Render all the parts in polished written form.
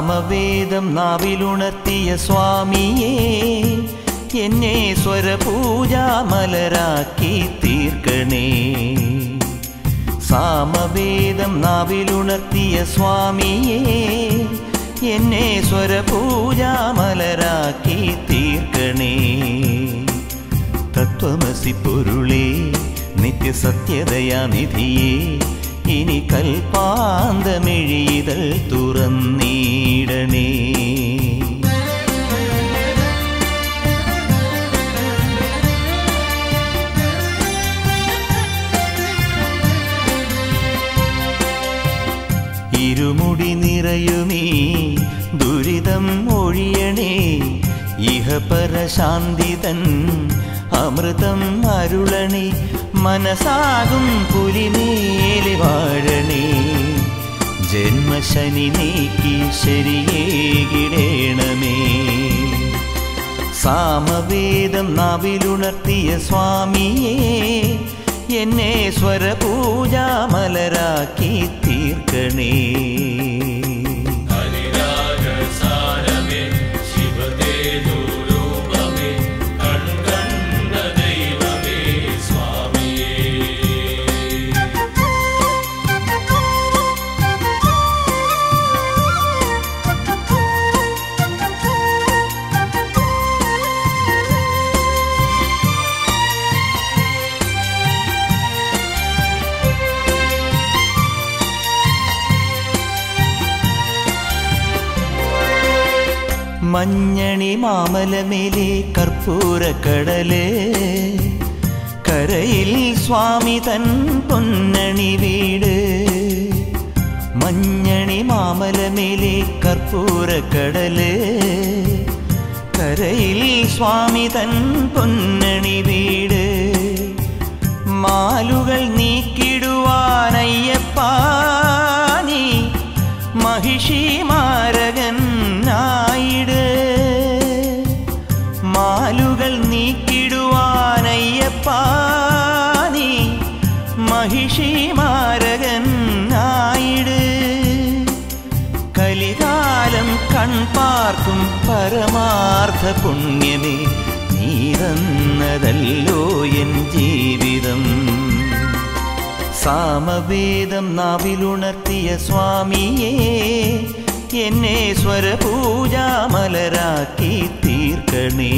സാമവേദം നാവിലുണർത്തിയ സ്വാമിയേ എന്നെ സ്വരപൂജാമലരാക്കി തീർക്കണേ. സാമവേദം നാവിലുണർത്തിയ സ്വാമിയേ എന്നെ സ്വരപൂജാമലരാക്കി തീർക്കണേ. തത്വമസി പൊരുളേ നിത്യസത്യദയാനിധിയേ ഇനി കൽപ്പാന്തമിഴിതൽ തുറന്നീടണേ. ഇരുമുടി നിറയുമീ ദുരിതം ഒഴിയണേ. ഇഹപരശാന്തിതൻ അമൃതം അരുളണേ. മനസാകും പുലിമേലി വാഴണേ. ജന്മശനി നീക്കി ശരിയേകിടേണമേ. സാമവേദം നാവിലുണർത്തിയ സ്വാമിയേ എന്നെ സ്വരപൂജാമലരാക്കി തീർക്കണേ. മഞ്ഞണി മാമലമേലെ കർപ്പൂരക്കടല് കരയിൽ സ്വാമി തൻ പൊന്നണി വീട്. മഞ്ഞണി മാമലമേലെ കർപ്പൂരക്കടല് കരയിൽ സ്വാമി തൻ പൊന്നണി വീട്. മാലുകൾ നീക്കിടുവാനയ്യപ്പാ നീ മഹിഷി മാരകൻ ആയിട്. മാലുകൾ നീക്കിടുവാനയ്യപ്പാ നീ മഹിഷി മാരകൻ ആയിട്. കലികാലം കൺപാർക്കും പരമാർത്ഥ പുണ്യമേ നീ തന്നതല്ലോ എൻ ജീവിതം. സാമവേദം നാവിലുണർത്തിയ സ്വാമിയേ എന്നെ സ്വരപൂജാമലരാക്കി തീർക്കണേ.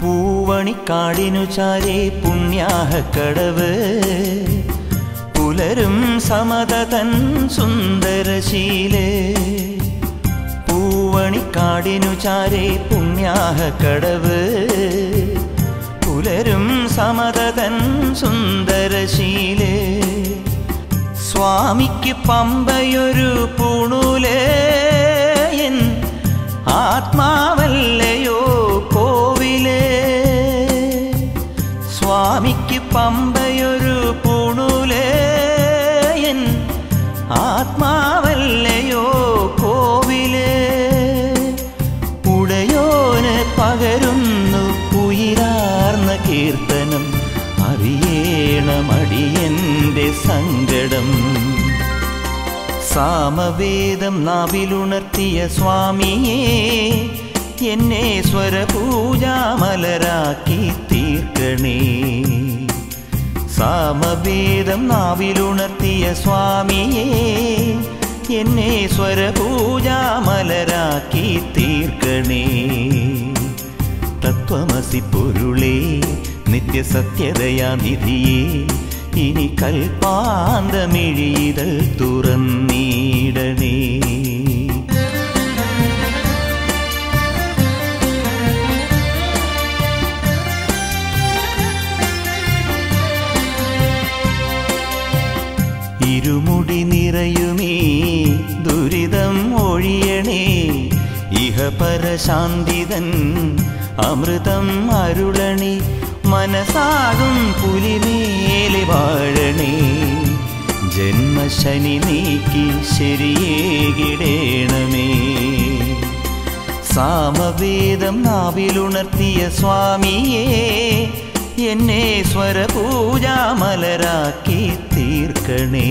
പൂവണിക്കാടിനു ചാരേ പുണ്യാഹക്കടവ് പുലരും സമതതൻ സുന്ദരശീലേ. പൂവണിക്കാടിനു ചാരേ പുണ്യാഹക്കടവ് പുലരും സമതതൻ സുന്ദരശീലേ. സ്വാമിക്ക് പമ്പയൊരു പൂണൂലേ എൻ ആത്മാവല്ലയോ കോവിലേ. സ്വാമിക്ക് പമ്പയൊരു പൂണൂലേ എൻ ആത്മാവല്ലയോ കോവിലേ. ഉടയോന് പകരുന്നു ഉയിരാർന്ന കീർത്തനം. അറിയേണമടിയന്റെ സങ്കടം. സാമവേദം നാവിലുണർത്തിയ സ്വാമിയേ എന്നെ സ്വരപൂജാമലരാക്കി തീർക്കണേ. സാമവേദം നാവിലുണർത്തിയ സ്വാമിയേ എന്നെ സ്വരപൂജാമലരാക്കി തീർക്കണേ. തത്വമസി പൊരുളേ നിത്യസത്യദയാനിധിയേ ഇനി കൽപ്പാന്തമിഴിതൽ തുറന്നീടണേ. ഇരുമുടി നിറ परशांदिदन अमृतम अरुळणि मनसागुम पुलिमेले वाळणि जन्मशनि नीक्की शरियेगिडेणमे സാമവേദം നാവിലുണർത്തിയ സ്വാമിയേ എന്നെ സ്വരപൂജാമലരാക്കി തീർക്കണേ।